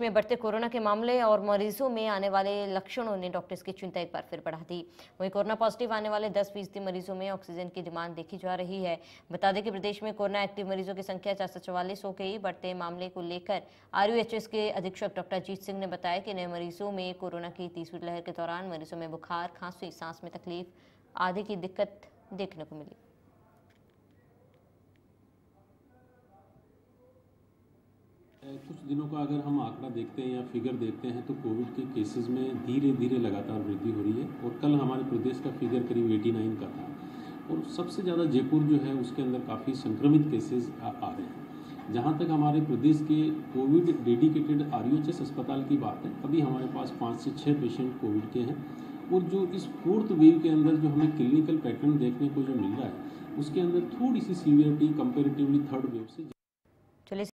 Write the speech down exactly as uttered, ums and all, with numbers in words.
में बढ़ते कोरोना के मामले और मरीजों में आने वाले लक्षणों ने डॉक्टर्स की चिंता एक बार फिर बढ़ा दी। वहीं कोरोना पॉजिटिव आने वाले दस फीसदी मरीजों में ऑक्सीजन की डिमांड देखी जा रही है। बता दें कि प्रदेश में कोरोना एक्टिव मरीजों की संख्या चार सौ चौवालीस हो गई। बढ़ते मामले को लेकर आर यू एच एस के अधीक्षक डॉक्टर अजीत सिंह ने बताया कि नए मरीजों में कोरोना की तीसरी लहर के दौरान मरीजों में बुखार, खांसी, सांस में तकलीफ आदि की दिक्कत देखने को मिली। कुछ दिनों का अगर हम आंकड़ा देखते हैं या फिगर देखते हैं तो कोविड के केसेस में धीरे धीरे लगातार वृद्धि हो रही है और कल हमारे प्रदेश का फिगर करीब नवासी का था और सबसे ज़्यादा जयपुर जो है उसके अंदर काफ़ी संक्रमित केसेस आ, आ रहे हैं। जहाँ तक हमारे प्रदेश के COVID dedicated R U H S अस्पताल की बात है, अभी हमारे पास पाँच से छः पेशेंट कोविड के हैं और जो इस फोर्थ वेव के अंदर जो हमें क्लिनिकल पैटर्न देखने को जो मिल रहा है उसके अंदर थोड़ी सी सीवियरिटी कंपेरेटिवली थर्ड वेव से।